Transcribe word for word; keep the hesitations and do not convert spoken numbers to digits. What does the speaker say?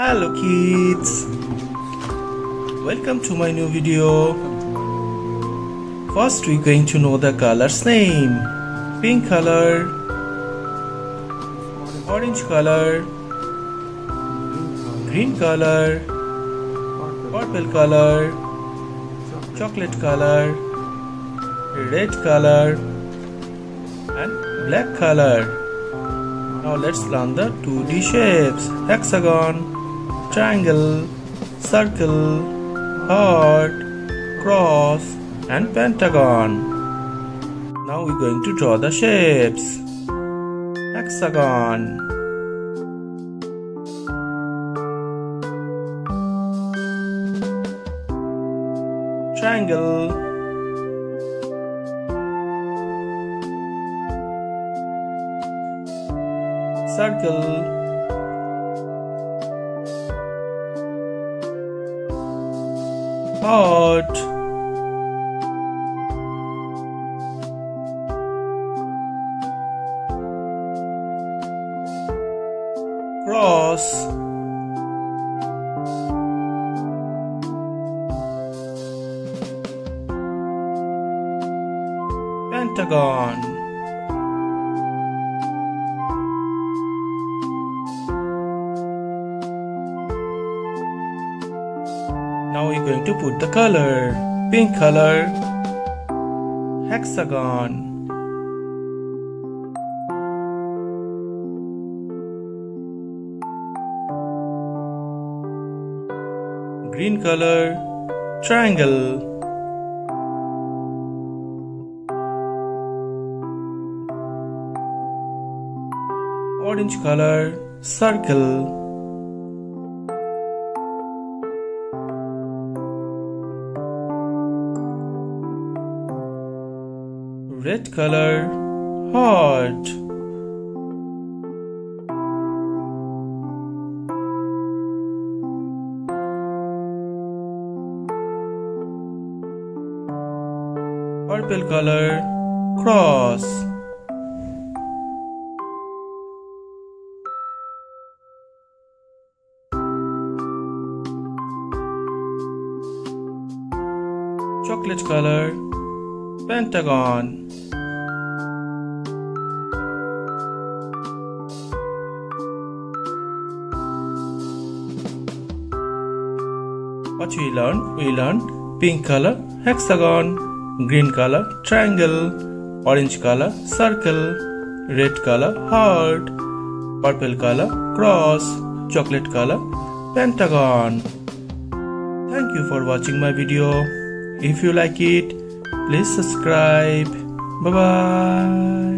Hello kids, welcome to my new video. First we're going to know the color's name. Pink color, orange color, green color, purple color, chocolate color, red color and black color. Now let's learn the two D shapes. Hexagon, triangle, circle, heart, cross and pentagon. Now we're going to draw the shapes. Hexagon. Triangle. Circle. Heart, cross, pentagon, Now we're going to put the color. Pink color, hexagon, green color, triangle, orange color, circle, red color, heart, purple color, cross, chocolate color, pentagon, What we learned? We learned pink color, hexagon, green color, triangle, orange color, circle, red color, heart, purple color, cross, chocolate color, pentagon. Thank you for watching my video. If you like it, please subscribe. Bye bye.